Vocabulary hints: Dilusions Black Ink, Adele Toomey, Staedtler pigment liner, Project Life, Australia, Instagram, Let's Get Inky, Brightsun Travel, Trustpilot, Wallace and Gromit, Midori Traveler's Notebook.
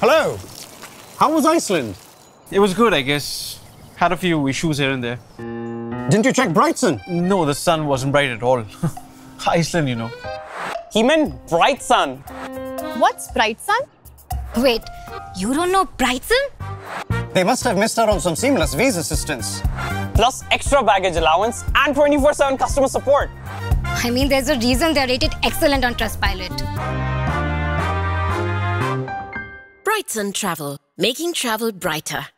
Hello! How was Iceland? It was good, I guess. Had a few issues here and there. Didn't you check Brightsun? No, the sun wasn't bright at all. Iceland, you know. He meant Brightsun. What's Brightsun? Wait, you don't know Brightsun? They must have missed out on some seamless visa assistance. Plus extra baggage allowance and 24/7 customer support. I mean, there's a reason they're rated excellent on Trustpilot. Brightsun Travel, making travel brighter.